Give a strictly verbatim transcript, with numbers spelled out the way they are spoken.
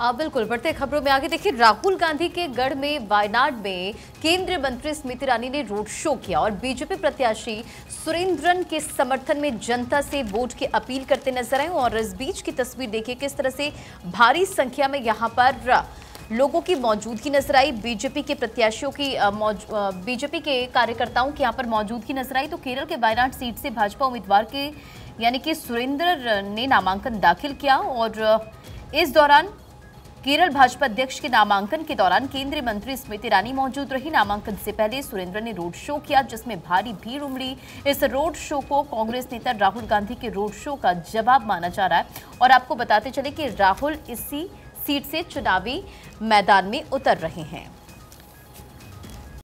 आप बिल्कुल बढ़ते खबरों में आगे देखिए, राहुल गांधी के गढ़ में वायनाड में केंद्रीय मंत्री स्मृति ईरानी ने रोड शो किया और बीजेपी प्रत्याशी सुरेंद्रन के समर्थन में जनता से वोट की अपील करते नजर आए। और इस बीच की तस्वीर देखिए, किस तरह से भारी संख्या में यहाँ पर लोगों की मौजूदगी नजर आई, बीजेपी के प्रत्याशियों की बीजेपी के कार्यकर्ताओं की यहाँ पर मौजूदगी नजर आई। तो केरल के वायनाड सीट से भाजपा उम्मीदवार के यानी कि सुरेंद्रन ने नामांकन दाखिल किया और इस दौरान केरल भाजपा अध्यक्ष के नामांकन के दौरान केंद्रीय मंत्री स्मृति ईरानी मौजूद रही। नामांकन से पहले सुरेंद्रन ने रोड शो किया जिसमें भारी भीड़ उमड़ी। इस रोड शो को कांग्रेस नेता राहुल गांधी के रोड शो का जवाब माना जा रहा है। और आपको बताते चले कि राहुल इसी सीट से चुनावी मैदान में उतर रहे हैं।